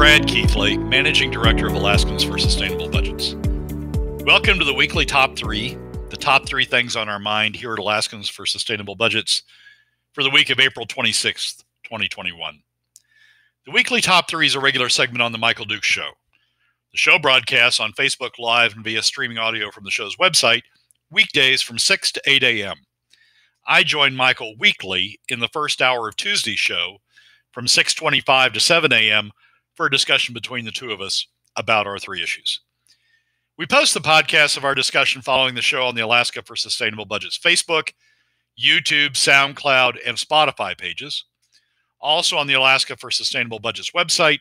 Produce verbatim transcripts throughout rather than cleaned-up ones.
Brad Keithley, Managing Director of Alaskans for Sustainable Budgets. Welcome to the Weekly Top three, the top three things on our mind here at Alaskans for Sustainable Budgets for the week of April twenty-sixth, twenty twenty-one. The Weekly Top three is a regular segment on The Michael Dukes Show. The show broadcasts on Facebook Live and via streaming audio from the show's website, weekdays from six to eight a m I join Michael weekly in the first hour of Tuesday's show from six twenty-five to seven a m for a discussion between the two of us about our three issues. We post the podcast of our discussion following the show on the Alaska for Sustainable Budgets Facebook, YouTube, SoundCloud, and Spotify pages, also on the Alaska for Sustainable Budgets website,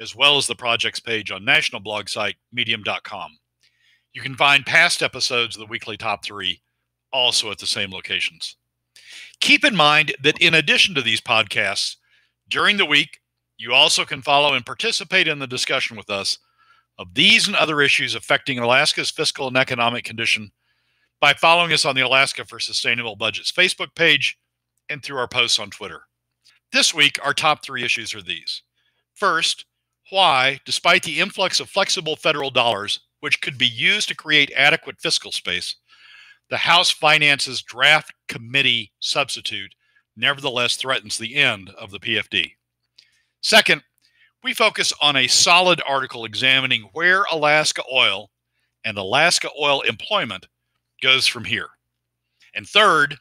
as well as the projects page on national blog site, medium dot com. You can find past episodes of the Weekly Top three also at the same locations. Keep in mind that in addition to these podcasts, during the week, you also can follow and participate in the discussion with us of these and other issues affecting Alaska's fiscal and economic condition by following us on the Alaska for Sustainable Budgets Facebook page and through our posts on Twitter. This week, our top three issues are these. First, why, despite the influx of flexible federal dollars, which could be used to create adequate fiscal space, the House Finances Draft Committee substitute nevertheless threatens the end of the P F D. Second, we focus on a solid article examining where Alaska oil and Alaska oil employment goes from here. And third,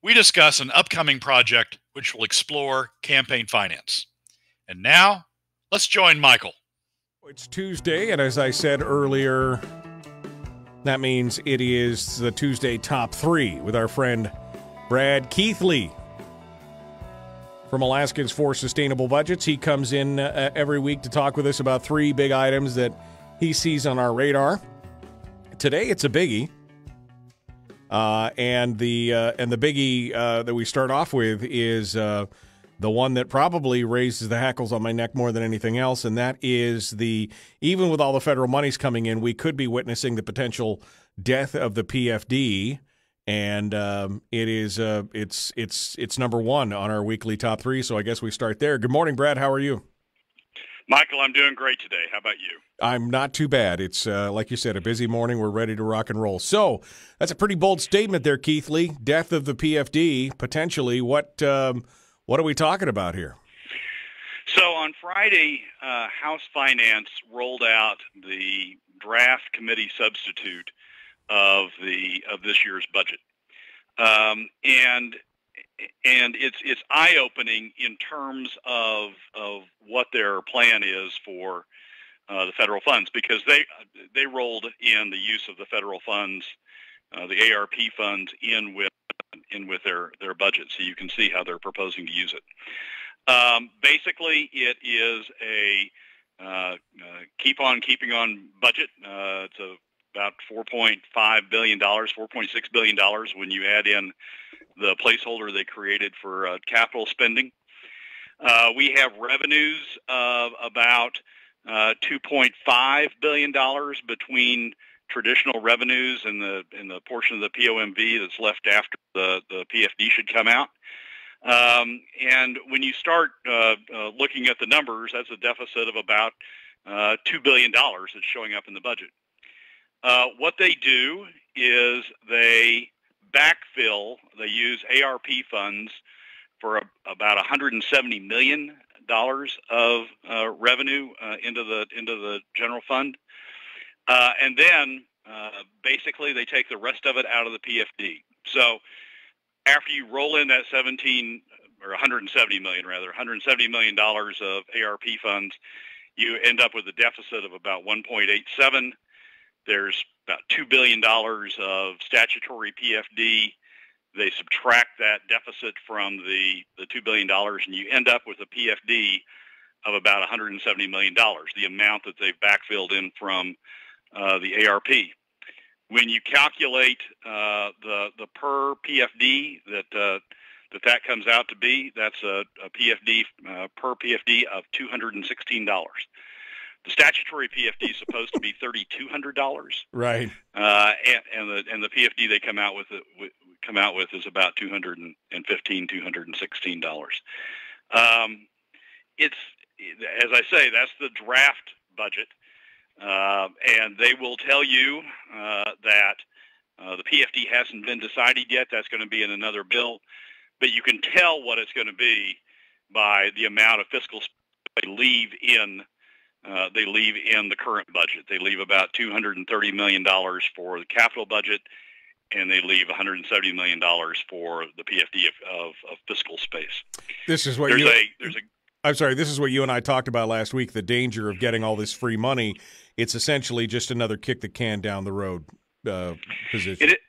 we discuss an upcoming project which will explore campaign finance. And now, let's join Michael. It's Tuesday, and as I said earlier, that means it is the Tuesday Top three with our friend Brad Keithley from Alaskans for Sustainable Budgets. He comes in uh, every week to talk with us about three big items that he sees on our radar. Today, it's a biggie, uh, and the uh, and the biggie uh, that we start off with is Uh, the one that probably raises the hackles on my neck more than anything else, and that is the, even with all the federal monies coming in, we could be witnessing the potential death of the P F D, and um, it is, uh, it's, it's, it's number one on our weekly top three, so I guess we start there. Good morning, Brad. How are you? Michael, I'm doing great today. How about you? I'm not too bad. It's, uh, like you said, a busy morning. We're ready to rock and roll. So that's a pretty bold statement there, Keithley. Death of the P F D, potentially. What... Um, What are we talking about here? So on Friday, uh, House Finance rolled out the draft committee substitute of the of this year's budget, um, and and it's it's eye opening in terms of of what their plan is for uh, the federal funds, because they they rolled in the use of the federal funds, uh, the A R P funds, in with. in with their, their budget, so you can see how they're proposing to use it. Um, basically, it is a uh, uh, keep on keeping on budget. Uh, it's a, about four point five billion dollars, four point six billion dollars when you add in the placeholder they created for uh, capital spending. Uh, we have revenues of about uh, two point five billion dollars between traditional revenues and the in the portion of the P O M V that's left after the the P F D should come out, um, and when you start uh, uh, looking at the numbers, that's a deficit of about uh, two billion dollars that's showing up in the budget. Uh, what they do is they backfill. They use A R P funds for a, about one hundred seventy million dollars of uh, revenue uh, into the into the general fund. Uh, and then, uh, basically, they take the rest of it out of the P F D. So, after you roll in that seventeen or one hundred seventy million, rather, one hundred seventy million dollars of A R P funds, you end up with a deficit of about one point eight seven. There's about two billion dollars of statutory P F D. They subtract that deficit from the, the two billion dollars, and you end up with a P F D of about one hundred seventy million dollars, the amount that they've backfilled in from Uh, the A R P. When you calculate uh, the the per P F D that uh, that that comes out to be, that's a, a P F D uh, per P F D of two hundred and sixteen dollars. The statutory P F D is supposed to be thirty two hundred dollars, right? Uh, and, and the and the P F D they come out with come out with is about two hundred and fifteen, two hundred and sixteen dollars. Um, it's as I say, that's the draft budget, uh, and they will tell you uh, that uh, the P F D hasn't been decided yet. That's going to be in another bill, but you can tell what it's going to be by the amount of fiscal space they leave in. Uh, they leave in the current budget. They leave about two hundred thirty million dollars for the capital budget, and they leave one hundred seventy million dollars for the P F D of, of, of fiscal space. This is what there's you, a, there's a, I'm sorry, this is what you and I talked about last week, the danger of getting all this free money. It's essentially just another kick the can down the road uh, position. It,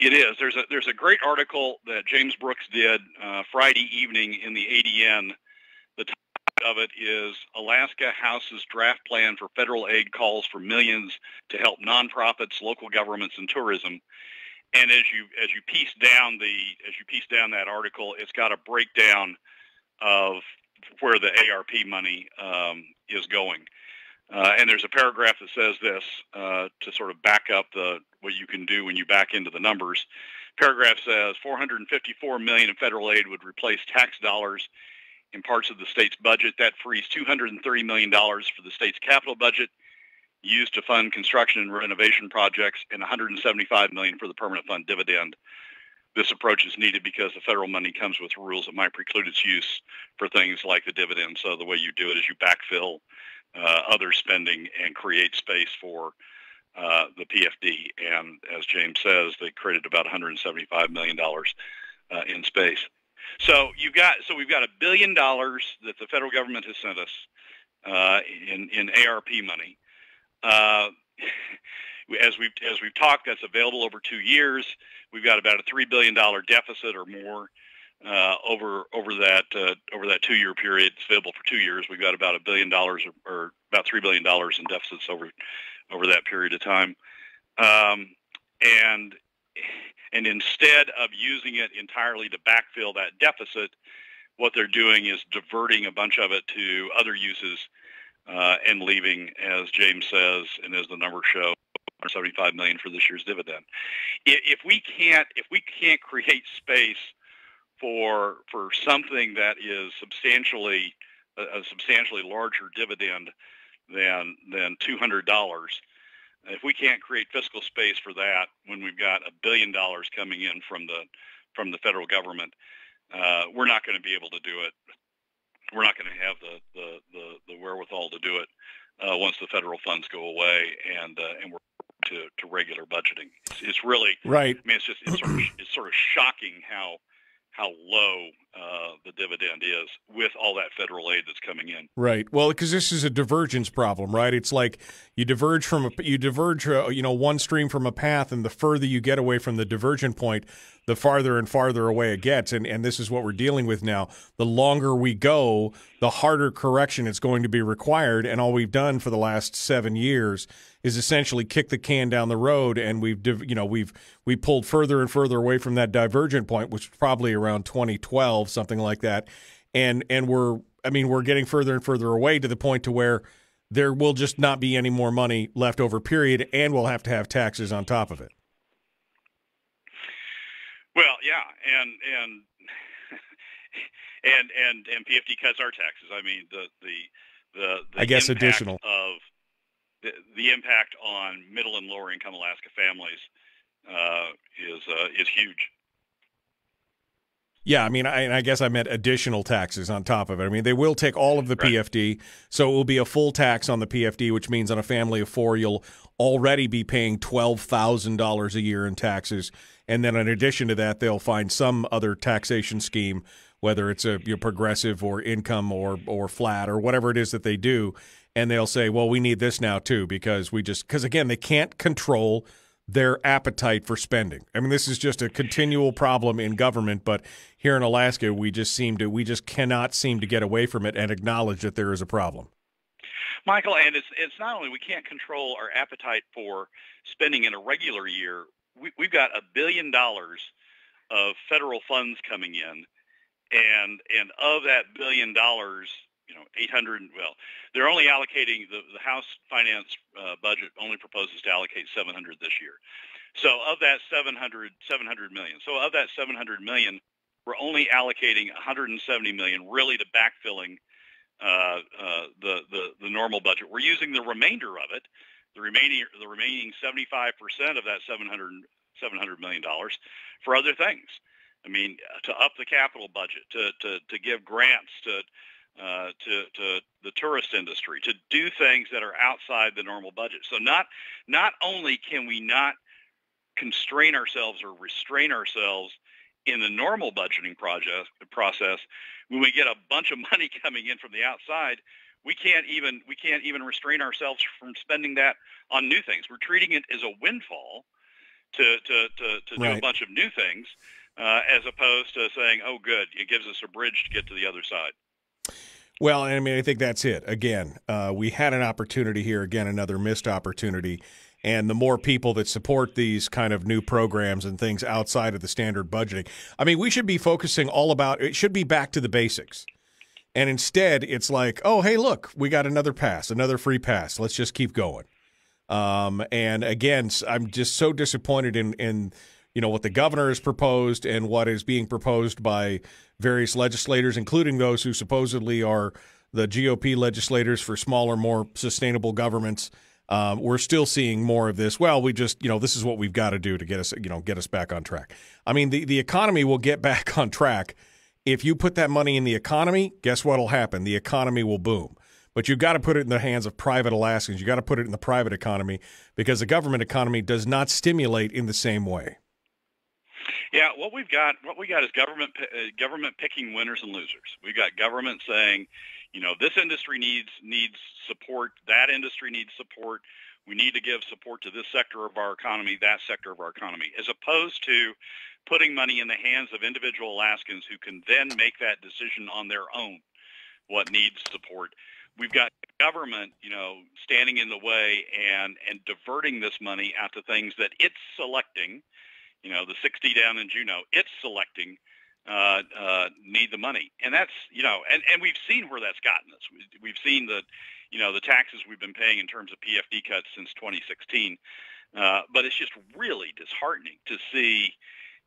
it is. There's a, there's a great article that James Brooks did uh, Friday evening in the A D N. The top of it is Alaska House's draft plan for federal aid calls for millions to help nonprofits, local governments, and tourism. And as you as you piece down the as you piece down that article, it's got a breakdown of where the A R P money um, is going. Uh, and there's a paragraph that says this uh, to sort of back up the what you can do when you back into the numbers. Paragraph says four hundred fifty-four million dollars in federal aid would replace tax dollars in parts of the state's budget. That frees two hundred thirty million dollars for the state's capital budget used to fund construction and renovation projects, and one hundred seventy-five million dollars for the permanent fund dividend. This approach is needed because the federal money comes with rules that might preclude its use for things like the dividend. So the way you do it is you backfill uh, other spending and create space for uh, the P F D. And as James says, they created about one hundred seventy-five million dollars uh, in space. So you've got so we've got a billion dollars that the federal government has sent us uh, in in A R P money. Uh, as we've as we've talked, that's available over two years. We've got about a three billion dollar deficit or more uh, over over that uh, over that two year period. It's available for two years. We've got about a billion dollars or, or about three billion dollars in deficits over over that period of time, um, and. And instead of using it entirely to backfill that deficit, what they're doing is diverting a bunch of it to other uses uh, and leaving, as James says, and as the numbers show, one hundred seventy-five million dollars for this year's dividend. If we can't, if we can't create space for for something that is substantially a, a substantially larger dividend than than two hundred dollars. If we can't create fiscal space for that, when we've got a billion dollars coming in from the from the federal government, uh, we're not going to be able to do it. We're not going to have the, the the the wherewithal to do it uh, once the federal funds go away and uh, and we're to, to regular budgeting. It's, it's really right. I mean, it's just it's sort of, it's sort of shocking how how low uh, the dividend is with all that federal aid that's coming in. Right. Well, because this is a divergence problem, right? It's like you diverge from a, you diverge, uh, you know, one stream from a path, and the further you get away from the divergent point, the farther and farther away it gets. And, and this is what we're dealing with now. The longer we go, the harder correction it's going to be required. And all we've done for the last seven years is essentially kick the can down the road, and we've you know we've we pulled further and further away from that divergent point, which was probably around twenty twelve, something like that, and and we're I mean we're getting further and further away to the point to where there will just not be any more money left over, period, and we'll have to have taxes on top of it. Well, yeah, and and and and and P F D cuts our taxes. I mean the the the, the I guess additional of. The, the impact on middle and lower income Alaska families uh, is uh, is huge. Yeah, I mean, I, and I guess I meant additional taxes on top of it. I mean, they will take all of the right. P F D, so it will be a full tax on the P F D, which means on a family of four, you'll already be paying twelve thousand dollars a year in taxes. And then in addition to that, they'll find some other taxation scheme, whether it's a you know, progressive or income or or flat or whatever it is that they do. And they'll say, well, we need this now, too, because we just because, again, they can't control their appetite for spending. I mean, this is just a continual problem in government. But here in Alaska, we just seem to we just cannot seem to get away from it and acknowledge that there is a problem. Michael, and it's, it's not only we can't control our appetite for spending in a regular year. We, we've got a billion dollars of federal funds coming in. And and of that billion dollars, you know, eight hundred, well, they're only allocating, the, the House finance uh, budget only proposes to allocate seven hundred this year. So of that seven hundred, seven hundred million, so of that seven hundred million, we're only allocating one hundred seventy million really to backfilling uh, uh, the, the the normal budget. We're using the remainder of it, the remaining the remaining seventy-five percent of that seven hundred million dollars for other things. I mean, to up the capital budget, to to to give grants to uh, to to the tourist industry, to do things that are outside the normal budget. So not not only can we not constrain ourselves or restrain ourselves in the normal budgeting project process, when we get a bunch of money coming in from the outside, we can't even we can't even restrain ourselves from spending that on new things. We're treating it as a windfall to to to, to right. do a bunch of new things, uh, as opposed to saying, "Oh, good, it gives us a bridge to get to the other side." Well, I mean, I think that's it. Again, uh, we had an opportunity here. Again, another missed opportunity. And the more people that support these kind of new programs and things outside of the standard budgeting, I mean, we should be focusing all about, it should be back to the basics. And instead, it's like, oh, hey, look, we got another pass, another free pass. Let's just keep going. Um, and again, I'm just so disappointed in, in, you know, what the governor has proposed and what is being proposed by various legislators, including those who supposedly are the G O P legislators for smaller, more sustainable governments. Um, we're still seeing more of this. Well, we just, you know, this is what we've got to do to get us, you know, get us back on track. I mean, the, the economy will get back on track. If you put that money in the economy, guess what will happen? The economy will boom. But you've got to put it in the hands of private Alaskans. You've got to put it in the private economy because the government economy does not stimulate in the same way. Yeah, what we've got, what we got is government, uh, government picking winners and losers. We've got government saying, you know, this industry needs needs support. That industry needs support. We need to give support to this sector of our economy, that sector of our economy, as opposed to putting money in the hands of individual Alaskans who can then make that decision on their own, what needs support. We've got government, you know, standing in the way and, and diverting this money out to things that it's selecting. You know, the sixty down in Juneau, it's selecting Uh, uh, need the money. And that's, you know, and, and we've seen where that's gotten us. We've seen the, you know, the taxes we've been paying in terms of P F D cuts since twenty sixteen. Uh, but it's just really disheartening to see,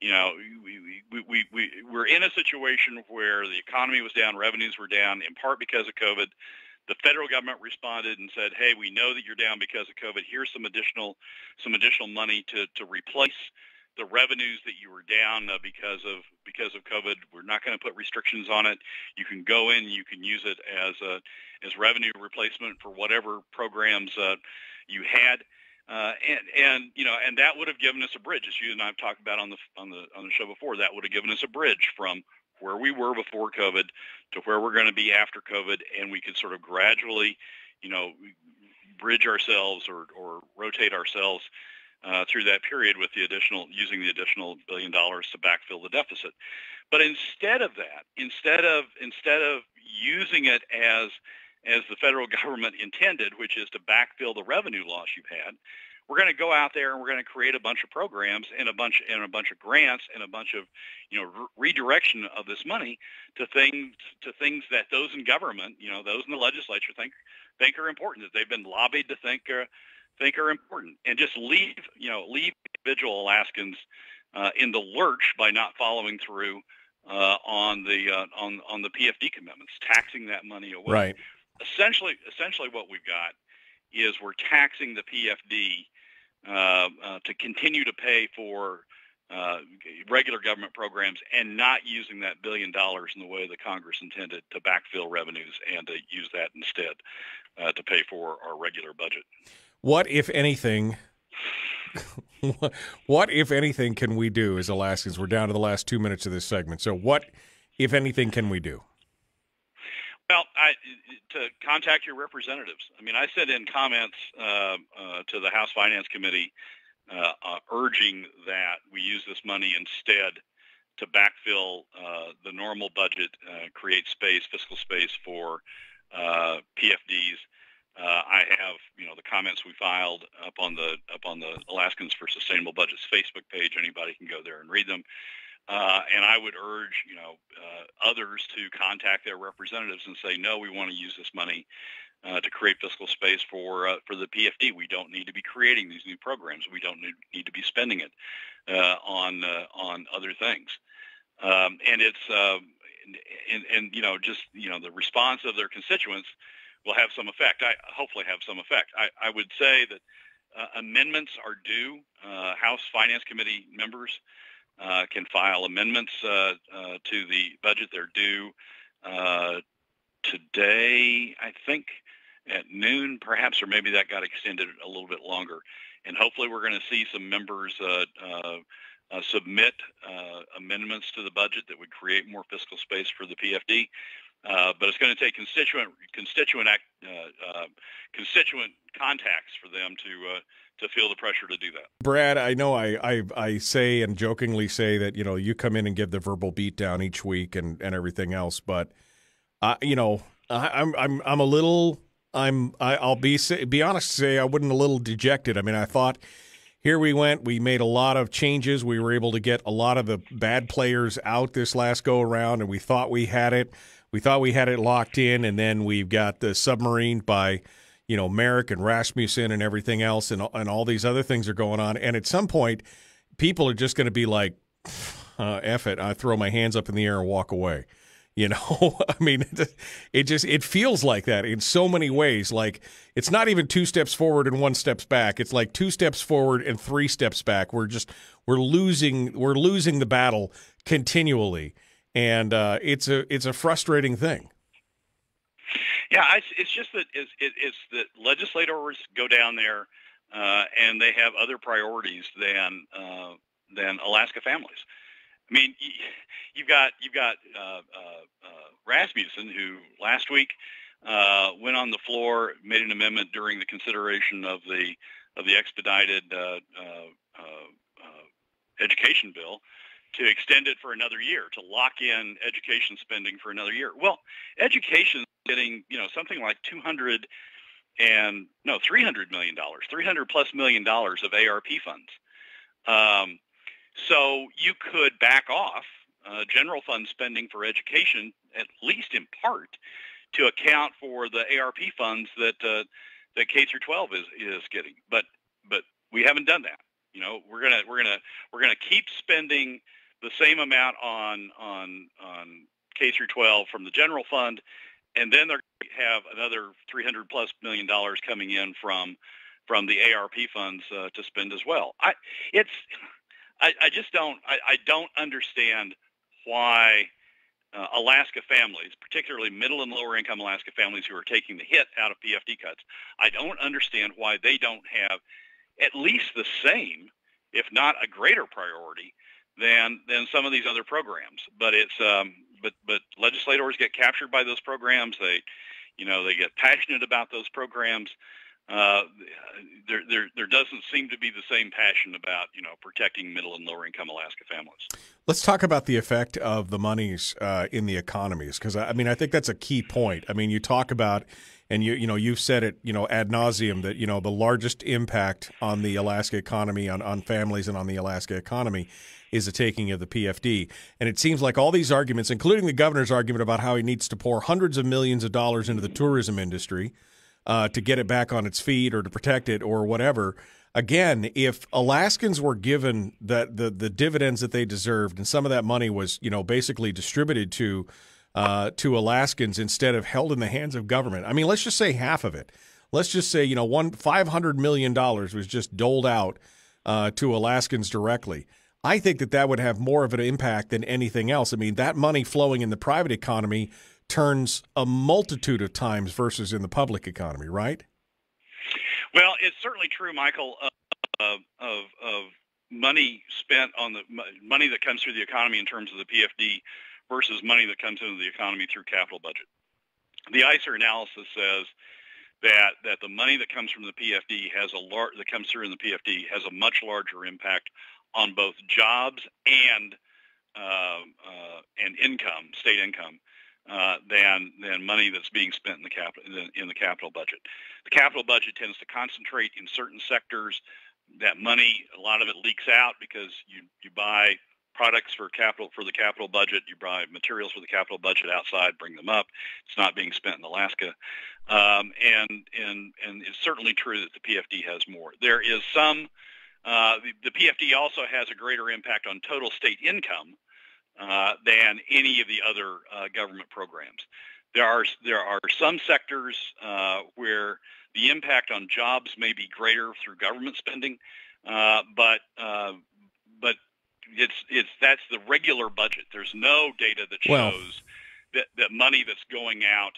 you know, we, we, we, we, we're in a situation where the economy was down, revenues were down, in part because of COVID. The federal government responded and said, hey, we know that you're down because of COVID. Here's some additional, some additional money to, to replace the revenues that you were down uh, because of because of COVID. We're not going to put restrictions on it. You can go in, you can use it as a as revenue replacement for whatever programs uh, you had, uh, and and you know, and that would have given us a bridge, as you and I've talked about on the on the on the show before. That would have given us a bridge from where we were before COVID to where we're going to be after COVID, and we could sort of gradually, you know, bridge ourselves or or rotate ourselves Uh, through that period with the additional, using the additional billion dollars to backfill the deficit. But instead of that, instead of instead of using it as as the federal government intended, which is to backfill the revenue loss you've had, we're going to go out there and we're going to create a bunch of programs and a bunch and a bunch of grants and a bunch of, you know, re redirection of this money to things to things that those in government, you know, those in the legislature think think are important, that they've been lobbied to think are. Uh, think are important, and just leave, you know, leave individual Alaskans uh, in the lurch by not following through uh, on the uh, on on the P F D commitments, taxing that money away. Right. Essentially, essentially, what we've got is we're taxing the P F D uh, uh, to continue to pay for uh, regular government programs, and not using that billion dollars in the way the Congress intended to backfill revenues and to use that instead uh, to pay for our regular budget. What, if anything, what, if anything, can we do as Alaskans? We're down to the last two minutes of this segment. So what, if anything, can we do? Well, I, to contact your representatives. I mean, I sent in comments uh, uh, to the House Finance Committee uh, uh, urging that we use this money instead to backfill uh, the normal budget, uh, create space, fiscal space for uh, P F Ds. Uh, I have, you know, the comments we filed up on the up on the Alaskans for Sustainable Budgets Facebook page. Anybody can go there and read them. Uh, and I would urge, you know, uh, others to contact their representatives and say, no, we want to use this money uh, to create fiscal space for uh, for the P F D. We don't need to be creating these new programs. We don't need, need to be spending it uh, on uh, on other things. Um, and it's uh, and, and, you know, just, you know, the response of their constituents will have some effect. I hopefully have some effect. I, I would say that uh, amendments are due. Uh, House Finance Committee members uh, can file amendments uh, uh, to the budget. They're due uh, today, I think, at noon, perhaps, or maybe that got extended a little bit longer. And hopefully we're going to see some members uh, uh, uh, submit uh, amendments to the budget that would create more fiscal space for the P F D. Uh, but it's going to take constituent constituent act, uh, uh, constituent contacts for them to uh, to feel the pressure to do that. Brad, I know I, I I say and jokingly say that, you know, you come in and give the verbal beatdown each week and, and everything else, but uh, you know, I, I'm I'm I'm a little I'm I, I'll be be honest to say I wasn't a little dejected. I mean, I thought, here we went. We made a lot of changes. We were able to get a lot of the bad players out this last go around, and we thought we had it. We thought we had it locked in, and then we've got the submarine by, you know, Merrick and Rasmussen and everything else, and, and all these other things are going on. And at some point, people are just going to be like, uh, F it. I throw my hands up in the air and walk away. You know, I mean, it just it feels like that in so many ways. Like, it's not even two steps forward and one steps back. It's like two steps forward and three steps back. We're just we're losing we're losing the battle continually. And uh, it's a it's a frustrating thing. Yeah, I, it's just that it's, it, it's that legislators go down there uh, and they have other priorities than uh, than Alaska families. I mean, you've got you've got uh, uh, uh, Rasmussen, who last week uh, went on the floor, made an amendment during the consideration of the of the expedited uh, uh, uh, uh, education bill, to extend it for another year, to lock in education spending for another year. Well, education is getting, you know, something like two hundred and no, three hundred million dollars, three hundred plus million dollars of A R P funds. Um, so you could back off uh, general fund spending for education, at least in part, to account for the A R P funds that uh, that K through twelve is is getting. But but we haven't done that. You know, we're gonna we're gonna we're gonna keep spending the same amount on on on K through twelve from the general fund, and then they're going to have another three hundred plus million dollars coming in from from the A R P funds uh, to spend as well. I it's I, I just don't I, I don't understand why uh, Alaska families, particularly middle and lower income Alaska families who are taking the hit out of P F D cuts, I don't understand why they don't have at least the same, if not a greater priority than than some of these other programs. But it's um, but but legislators get captured by those programs. They, you know, they get passionate about those programs. Uh, there there there doesn't seem to be the same passion about, you know, protecting middle and lower income Alaska families. Let's talk about the effect of the monies uh, in the economies, because I mean I think that's a key point. I mean, you talk about, and you you know you've said it, you know, ad nauseum, that, you know, the largest impact on the Alaska economy, on on families and on the Alaska economy, is the taking of the P F D. And it seems like all these arguments, including the governor's argument about how he needs to pour hundreds of millions of dollars into the tourism industry uh, to get it back on its feet or to protect it or whatever. Again, if Alaskans were given the the, the dividends that they deserved, and some of that money was, you know, basically distributed to Uh, to Alaskans instead of held in the hands of government. I mean, let's just say half of it. Let's just say, you know, one five hundred million dollars was just doled out uh, to Alaskans directly. I think that that would have more of an impact than anything else. I mean, that money flowing in the private economy turns a multitude of times versus in the public economy, right? Well, it's certainly true, Michael, of, of, of money spent on the money that comes through the economy in terms of the P F D versus money that comes into the economy through capital budget. The I C E R analysis says that that the money that comes from the P F D has a lar- that comes through in the P F D has a much larger impact on both jobs and uh, uh, and income, state income, uh, than than money that's being spent in the capital in the capital budget. The capital budget tends to concentrate in certain sectors. That money, a lot of it leaks out because you you buy products for capital for the capital budget, you buy materials for the capital budget outside, bring them up. It's not being spent in Alaska, um, and and and it's certainly true that the P F D has more. There is some. Uh, the, the P F D also has a greater impact on total state income uh, than any of the other uh, government programs. There are there are some sectors uh, where the impact on jobs may be greater through government spending, uh, but uh, but it's it's that's the regular budget. There's no data that shows well, that that money that's going out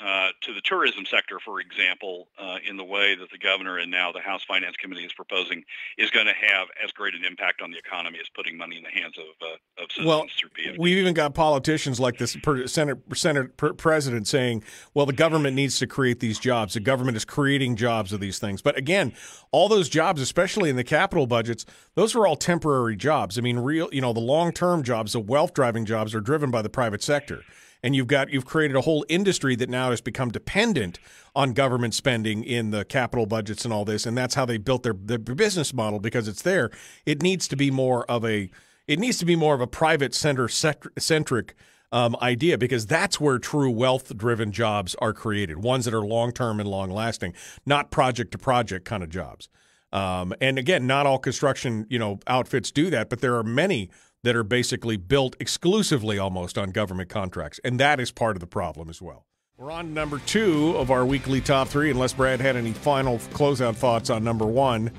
uh, to the tourism sector, for example, uh, in the way that the governor and now the House Finance Committee is proposing, is going to have as great an impact on the economy as putting money in the hands of uh, of citizens well, through P F D. We've even got politicians like this Senate, Senate President saying, well, the government needs to create these jobs. The government is creating jobs of these things. But again, all those jobs, especially in the capital budgets, those are all temporary jobs. I mean, real, you know, the long-term jobs, the wealth-driving jobs are driven by the private sector. And you've got you've created a whole industry that now has become dependent on government spending in the capital budgets and all this, and that's how they built their, their business model, because it's there. It needs to be more of a it needs to be more of a private center centric um, idea, because that's where true wealth driven jobs are created, ones that are long term and long lasting, not project to project kind of jobs. Um, and again, not all construction you know outfits do that, but there are many that are basically built exclusively almost on government contracts. And that is part of the problem as well. We're on number two of our weekly top three. Unless Brad had any final closeout thoughts on number one,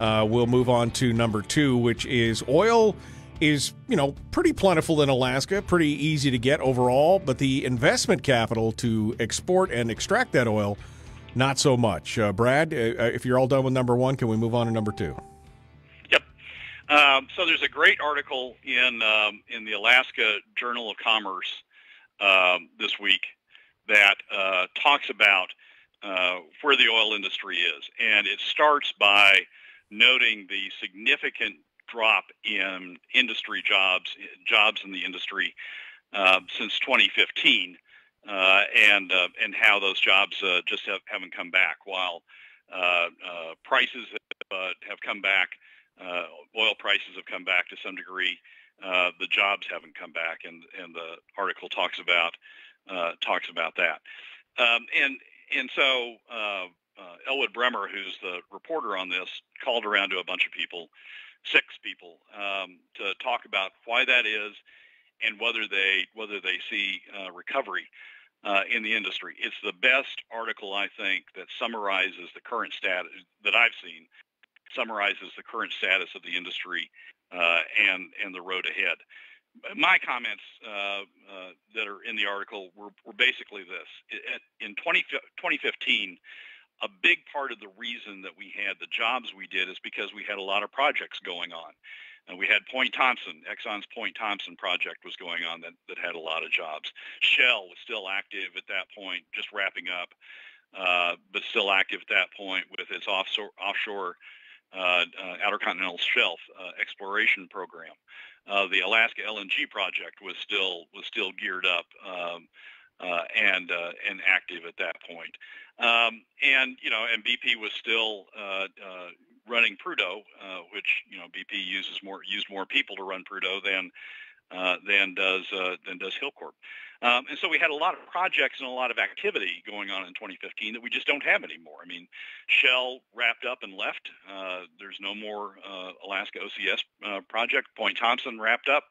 uh, we'll move on to number two, which is oil is, you know, pretty plentiful in Alaska, pretty easy to get overall, but the investment capital to export and extract that oil, not so much. Uh, Brad, uh, if you're all done with number one, can we move on to number two? Um, so there's a great article in um, in the Alaska Journal of Commerce um, this week that uh, talks about uh, where the oil industry is, and it starts by noting the significant drop in industry jobs jobs in the industry uh, since twenty fifteen, uh, and uh, and how those jobs uh, just have, haven't come back, while uh, uh, prices have, uh, have come back. Uh, oil prices have come back to some degree. Uh, the jobs haven't come back, and, and the article talks about uh, talks about that. Um, and and so uh, uh, Elwood Bremer, who's the reporter on this, called around to a bunch of people, six people, um, to talk about why that is and whether they whether they see uh, recovery uh, in the industry. It's the best article, I think, that summarizes the current status that I've seen. Summarizes the current status of the industry uh, and and the road ahead. My comments uh, uh, that are in the article were, were basically this: in twenty fifteen, a big part of the reason that we had the jobs we did is because we had a lot of projects going on. And we had Point Thomson, Exxon's Point Thomson project was going on that that had a lot of jobs. Shell was still active at that point, just wrapping up, uh, but still active at that point with its offshore offshore. Uh, uh, Outer Continental Shelf uh, exploration program. Uh, the Alaska L N G project was still was still geared up um, uh, and uh, and active at that point. Um, and you know, and B P was still uh, uh, running Prudhoe, uh, which you know B P uses more used more people to run Prudhoe than uh, than does uh, than does Hilcorp. Um, and so we had a lot of projects and a lot of activity going on in twenty fifteen that we just don't have anymore. I mean, Shell wrapped up and left. Uh, there's no more uh, Alaska O C S uh, project. Point Thomson wrapped up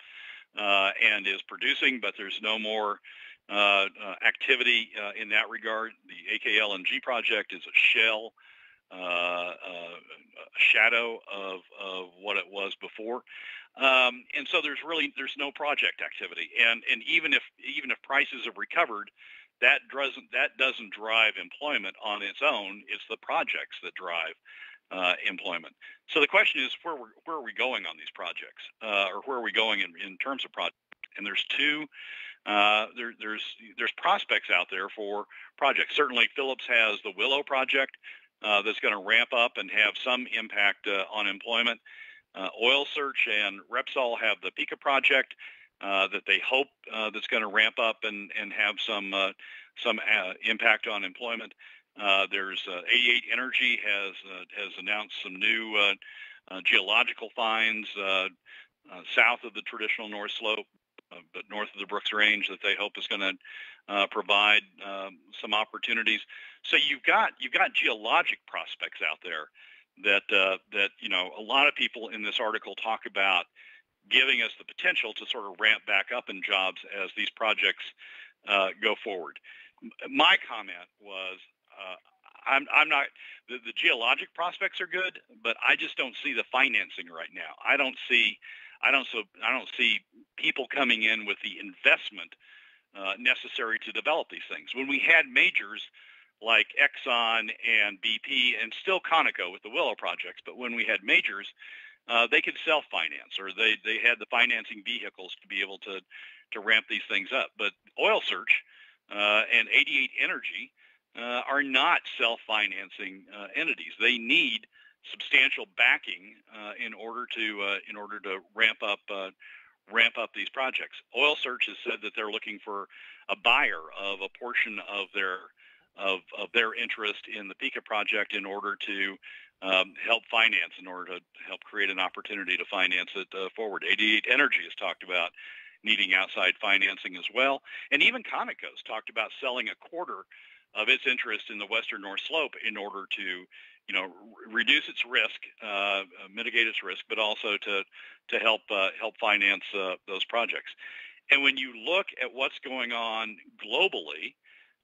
uh, and is producing, but there's no more uh, uh, activity uh, in that regard. The A K L N G project is a Shell uh, uh, shadow of, of what it was before. Um, and so there's really there's no project activity, and and even if even if prices have recovered, that doesn't that doesn't drive employment on its own. It's the projects that drive uh, employment. So the question is, where we're, where are we going on these projects, uh, or where are we going in, in terms of projects? And there's two uh, there, there's there's prospects out there for projects. Certainly, Phillips has the Willow project uh, that's going to ramp up and have some impact uh, on employment. Uh, Oil Search and Repsol have the PICA project uh, that they hope uh, that's going to ramp up and, and have some uh, some uh, impact on employment. Uh, there's uh, eighty-eight Energy has uh, has announced some new uh, uh, geological finds uh, uh, south of the traditional North Slope, uh, but north of the Brooks Range, that they hope is going to uh, provide um, some opportunities. So you've got you've got geologic prospects out there. That uh, that you know, a lot of people in this article talk about giving us the potential to sort of ramp back up in jobs as these projects uh, go forward. My comment was uh, I'm, I'm not the, – the geologic prospects are good, but I just don't see the financing right now. I don't see I don't so I don't see people coming in with the investment uh, necessary to develop these things. When we had majors like Exxon and B P and still Conoco with the Willow projects, but when we had majors, uh, they could self-finance or they, they had the financing vehicles to be able to, to ramp these things up. But Oil Search uh, and eighty-eight Energy uh, are not self-financing uh, entities. They need substantial backing uh, in order to uh, in order to ramp up uh, ramp up these projects. Oil Search has said that they're looking for a buyer of a portion of their of, of their interest in the PICA project in order to um, help finance, in order to help create an opportunity to finance it uh, forward. eighty-eight Energy has talked about needing outside financing as well, and even Conoco's talked about selling a quarter of its interest in the Western North Slope in order to, you know, reduce its risk, uh, mitigate its risk, but also to to help uh, help finance uh, those projects. And when you look at what's going on globally,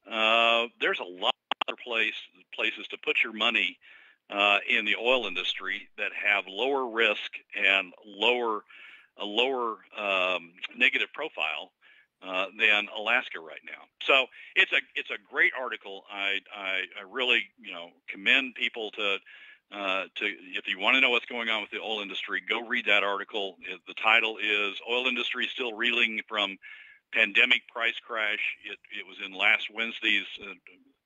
uh, there's a lot of other place, places to put your money uh, in the oil industry that have lower risk and lower a lower um, negative profile uh, than Alaska right now. So it's a it's a great article. I I, I really you know commend people to uh, to if you want to know what's going on with the oil industry, go read that article. The title is "Oil Industry Still Reeling from Pandemic Price Crash." It it was in last Wednesday's uh,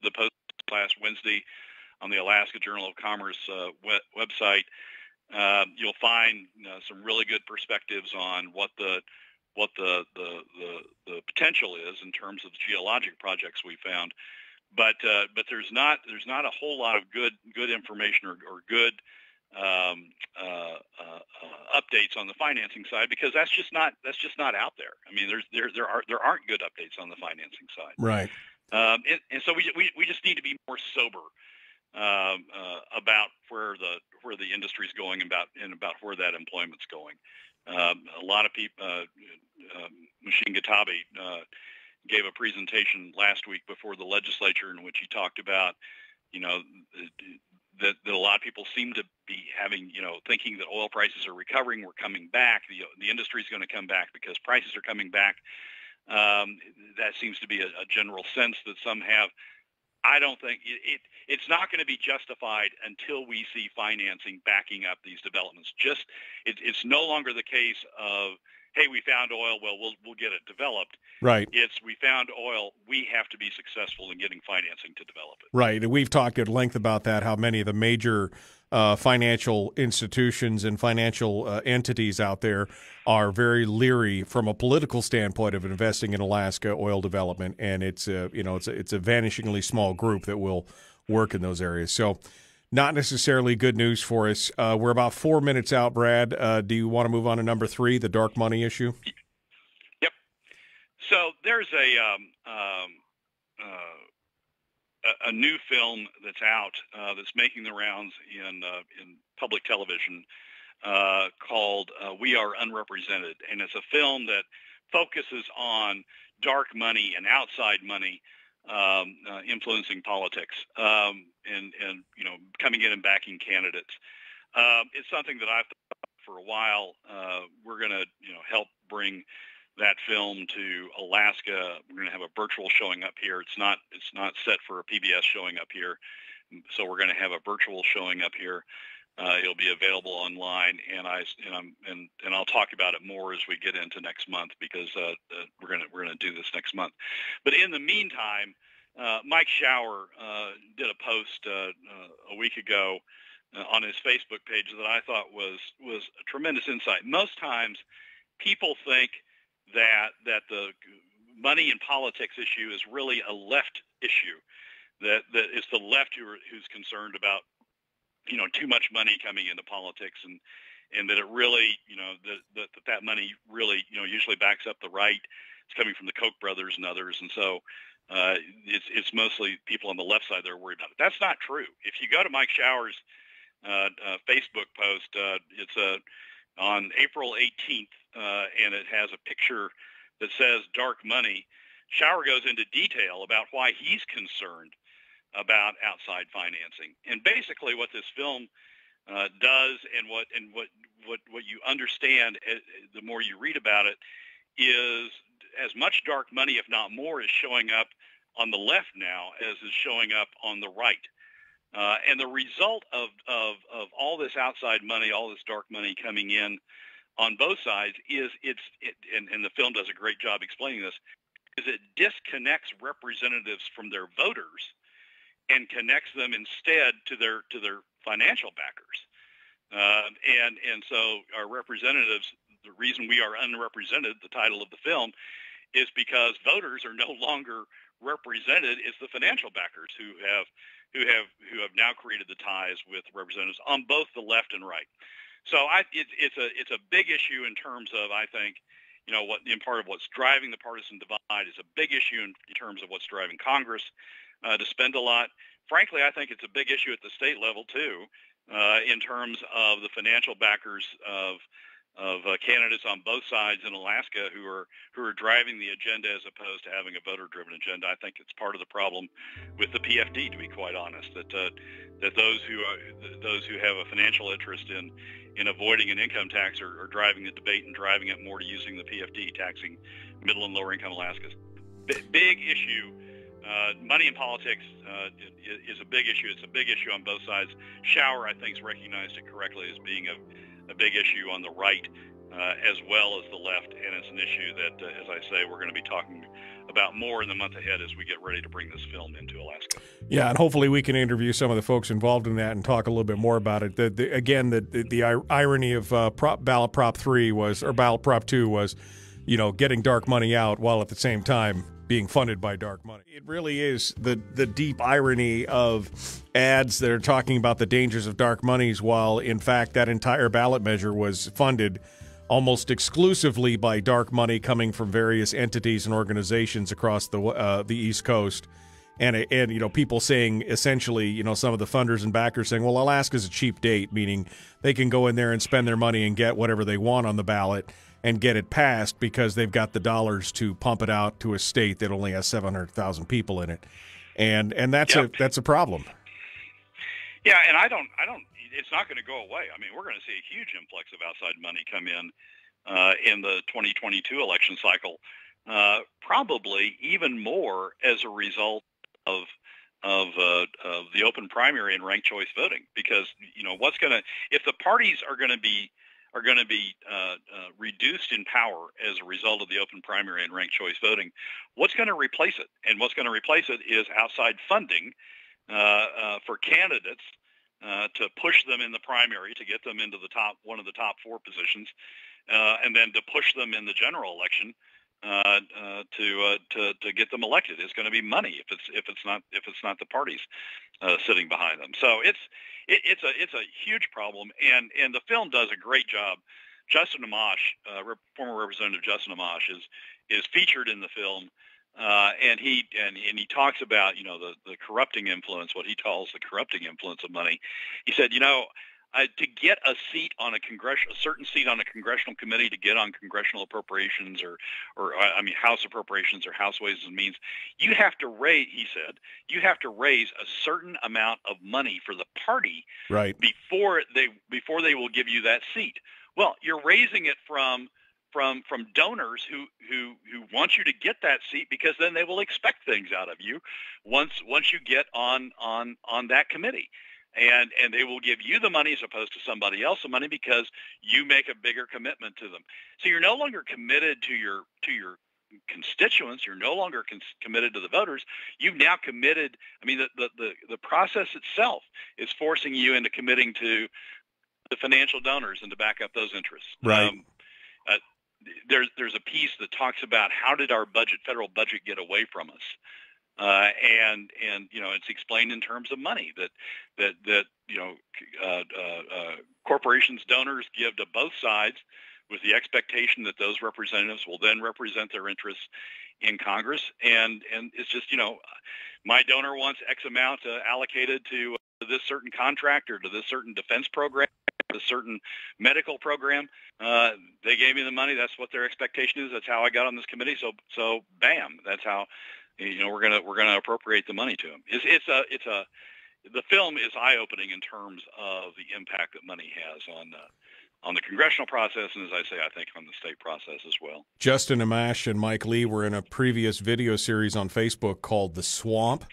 the post last Wednesday on the Alaska Journal of Commerce uh, web, website. Uh, you'll find uh, some really good perspectives on what the what the, the the the potential is in terms of geologic projects we found, but uh, but there's not there's not a whole lot of good good information or, or good um, uh, uh, uh, updates on the financing side, because that's just not that's just not out there. I mean, there's there there are there aren't good updates on the financing side. Right. Um, and, and so we, we we just need to be more sober Um, uh, about where the where the industry's going, about and about where that employment's going. Um, a lot of people. Uh, uh, Mushing Gatabi uh, gave a presentation last week before the legislature in which he talked about, you know, that, that a lot of people seem to be having, you know, thinking that oil prices are recovering, we're coming back, the the industry's going to come back because prices are coming back. Um, that seems to be a, a general sense that some have. I don't think it, it, it's not going to be justified until we see financing backing up these developments. Just it, it's no longer the case of, hey, we found oil, well, we'll we'll get it developed. Right. It's we found oil, we have to be successful in getting financing to develop it. Right. And we've talked at length about that, how many of the major uh, financial institutions and financial uh, entities out there are very leery from a political standpoint of investing in Alaska oil development, and it's a, you know, it's a, it's a vanishingly small group that will work in those areas. So not necessarily good news for us. Uh, we're about four minutes out, Brad. Uh, do you want to move on to number three, the dark money issue? Yep. So there's a um, um, uh, a new film that's out uh, that's making the rounds in uh, in public television uh, called uh, "We Are Unrepresented," and it's a film that focuses on dark money and outside money Um, uh, influencing politics um, and, and, you know, coming in and backing candidates. Um, it's something that I've thought about for a while. Uh, we're going to, you know, help bring that film to Alaska. We're going to have a virtual showing up here. It's not, it's not set for a P B S showing up here. So we're going to have a virtual showing up here. Uh, it'll be available online, and I and I'm and, and I'll talk about it more as we get into next month, because uh, uh, we're gonna we're gonna do this next month. But in the meantime, uh, Mike Schauer uh, did a post uh, uh, a week ago uh, on his Facebook page that I thought was was a tremendous insight. Most times, people think that that the money and politics issue is really a left issue, that that it's the left who are, who's concerned about, you know, too much money coming into politics, and and that it really, you know, that that that money really, you know, usually backs up the right. It's coming from the Koch brothers and others, and so uh, it's it's mostly people on the left side that are worried about it. That's not true. If you go to Mike Schauer's uh, uh, Facebook post, uh, it's a on April eighteenth, uh, and it has a picture that says dark money. Schauer goes into detail about why he's concerned about outside financing. And basically what this film uh, does and what and what, what, what you understand uh, the more you read about it is as much dark money, if not more, is showing up on the left now as is showing up on the right. Uh, and the result of, of, of all this outside money, all this dark money coming in on both sides is it's, it, and, and the film does a great job explaining this, is it disconnects representatives from their voters and connects them instead to their to their financial backers. Uh, and, and so our representatives, the reason we are unrepresented, the title of the film, is because voters are no longer represented. It's the financial backers who have who have who have now created the ties with representatives on both the left and right. So I, it, it's a it's a big issue in terms of, I think, you know, what in part of what's driving the partisan divide is a big issue in, in terms of what's driving Congress uh, to spend a lot. Frankly, I think it's a big issue at the state level too, uh, in terms of the financial backers of of uh, candidates on both sides in Alaska who are who are driving the agenda as opposed to having a voter-driven agenda. I think it's part of the problem with the P F D, to be quite honest, that uh, that those who are, those who have a financial interest in in avoiding an income tax are, are driving the debate and driving it more to using the P F D, taxing middle and lower income Alaskans. B- big issue. Uh, money in politics uh, is a big issue. It's a big issue on both sides. Schauer, I think, has recognized it correctly as being a a big issue on the right uh, as well as the left, and it's an issue that, uh, as I say, we're going to be talking about more in the month ahead as we get ready to bring this film into Alaska. Yeah, and hopefully we can interview some of the folks involved in that and talk a little bit more about it. The, the, again, the, the, the irony of uh, prop, ballot prop three was, or ballot prop two was, you know, getting dark money out while at the same time being funded by dark money. It really is the the deep irony of ads that are talking about the dangers of dark monies while, in fact, that entire ballot measure was funded almost exclusively by dark money coming from various entities and organizations across the uh, the East Coast. And, and, you know, people saying essentially, you know, some of the funders and backers saying, well, Alaska's a cheap date, meaning they can go in there and spend their money and get whatever they want on the ballot and get it passed because they've got the dollars to pump it out to a state that only has seven hundred thousand people in it. And and that's yep. a that's a problem. Yeah, and I don't I don't it's not going to go away. I mean, we're going to see a huge influx of outside money come in uh, in the twenty twenty-two election cycle, uh, probably even more as a result of of uh, of the open primary and ranked choice voting, because, you know, what's going to if the parties are going to be are going to be uh, uh, reduced in power as a result of the open primary and ranked choice voting, what's going to replace it? And what's going to replace it is outside funding uh, uh, for candidates uh, to push them in the primary to get them into the top one of the top four positions, uh, and then to push them in the general election uh, uh, to, uh, to to get them elected. It's going to be money if it's if it's not if it's not the parties uh, sitting behind them. So it's. It, it's a it's a huge problem, and, and the film does a great job. Justin Amash, uh, rep, former Representative Justin Amash, is is featured in the film, uh, and he and, and he talks about you know the, the corrupting influence, what he calls the corrupting influence of money. He said, you know, I, to get a seat on a congressional, a certain seat on a congressional committee, to get on congressional appropriations or or I mean House appropriations or House Ways and Means, you have to raise. He said you have to raise a certain amount of money for the party right. before they before they will give you that seat. Well, you're raising it from from from donors who who who want you to get that seat, because then they will expect things out of you once once you get on on on that committee. And and they will give you the money as opposed to somebody else the money because you make a bigger commitment to them. So you're no longer committed to your to your constituents. You're no longer cons- committed to the voters. You've now committed. I mean, the, the the the process itself is forcing you into committing to the financial donors and to back up those interests. Right. Um, uh, there's there's a piece that talks about how did our budget, federal budget, get away from us. Uh, and, and, you know, it's explained in terms of money that, that, that, you know, uh, uh, uh, corporations, donors give to both sides with the expectation that those representatives will then represent their interests in Congress. And, and it's just, you know, my donor wants X amount uh, allocated to to this certain contractor, to this certain defense program, to this certain medical program. Uh, they gave me the money. That's what their expectation is. That's how I got on this committee. So, so bam, that's how, you know, we're gonna we're gonna appropriate the money to them. It's it's a it's a the film is eye-opening in terms of the impact that money has on. Uh, on the congressional process, and as I say, I think on the state process as well. Justin Amash and Mike Lee were in a previous video series on Facebook called The Swamp,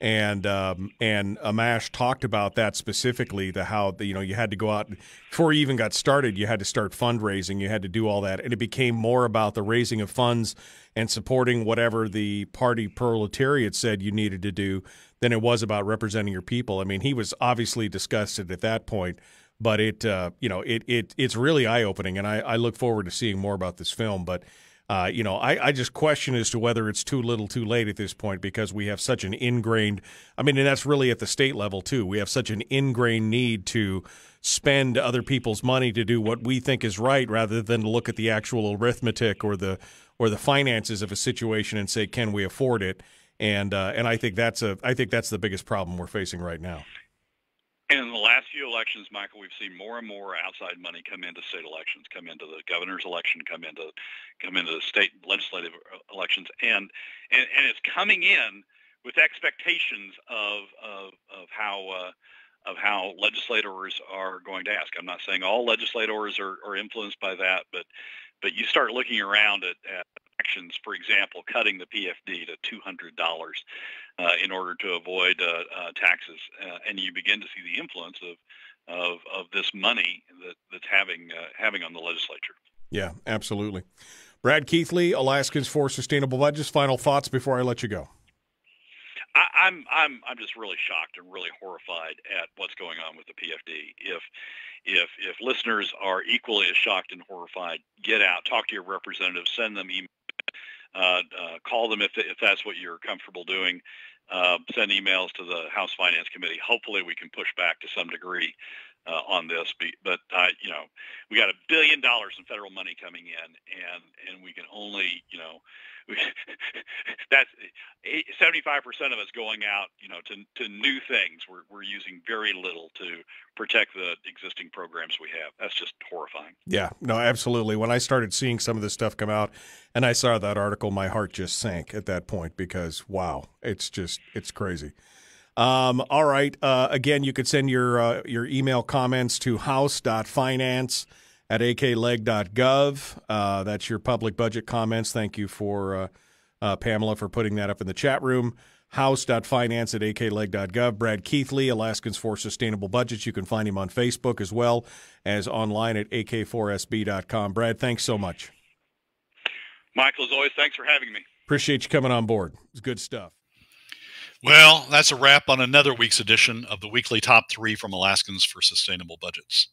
and um, and Amash talked about that specifically, the how the, you know you had to go out, before you even got started, you had to start fundraising, you had to do all that, and it became more about the raising of funds and supporting whatever the party proletariat said you needed to do than it was about representing your people. I mean, he was obviously disgusted at that point, but it, uh, you know, it it it's really eye opening, and I, I look forward to seeing more about this film. But, uh, you know, I, I just question as to whether it's too little, too late at this point, because we have such an ingrained. I mean, and that's really at the state level too. We have such an ingrained need to spend other people's money to do what we think is right, rather than look at the actual arithmetic or the or the finances of a situation and say, can we afford it? And uh, and I think that's a I think that's the biggest problem we're facing right now. And in the last few elections, Michael, we've seen more and more outside money come into state elections, come into the governor's election, come into come into the state legislative elections, and and, and it's coming in with expectations of of of how uh, of how legislators are going to ask. I'm not saying all legislators are, are influenced by that, but but you start looking around at, at actions, for example, cutting the P F D to two hundred dollars uh, in order to avoid uh, uh, taxes, uh, and you begin to see the influence of of, of this money that, that's having uh, having on the legislature. Yeah, absolutely. Brad Keithley, Alaskans for Sustainable Budgets. Final thoughts before I let you go. I, I'm I'm I'm just really shocked and really horrified at what's going on with the P F D. If if if listeners are equally as shocked and horrified, get out, talk to your representatives, send them emails. Uh, uh, call them if, if that's what you're comfortable doing. Uh, send emails to the House Finance Committee. Hopefully, we can push back to some degree uh, on this. But uh, you know, we got a billion dollars in federal money coming in, and and we can only, you know, we, that's seventy-five percent of us going out, you know, to to new things. We're we're using very little to protect the existing programs we have. That's just horrifying. Yeah, no, absolutely. When I started seeing some of this stuff come out, and I saw that article, my heart just sank at that point because, wow, it's just, it's crazy. Um, all right. Uh, again, you could send your uh, your email comments to house dot finance at a k leg dot gov. Uh, that's your public budget comments. Thank you for uh, uh, Pamela for putting that up in the chat room. house dot finance at a k leg dot gov. Brad Keithley, Alaskans for Sustainable Budgets. You can find him on Facebook as well as online at a k four s b dot com. Brad, thanks so much. Michael, as always, thanks for having me. Appreciate you coming on board. It's good stuff. Well, that's a wrap on another week's edition of the Weekly Top three from Alaskans for Sustainable Budgets.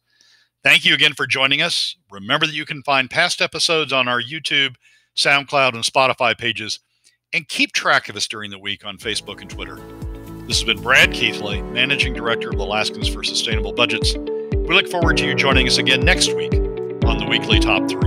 Thank you again for joining us. Remember that you can find past episodes on our YouTube, SoundCloud, and Spotify pages, and keep track of us during the week on Facebook and Twitter. This has been Brad Keithley, Managing Director of Alaskans for Sustainable Budgets. We look forward to you joining us again next week on the Weekly Top three.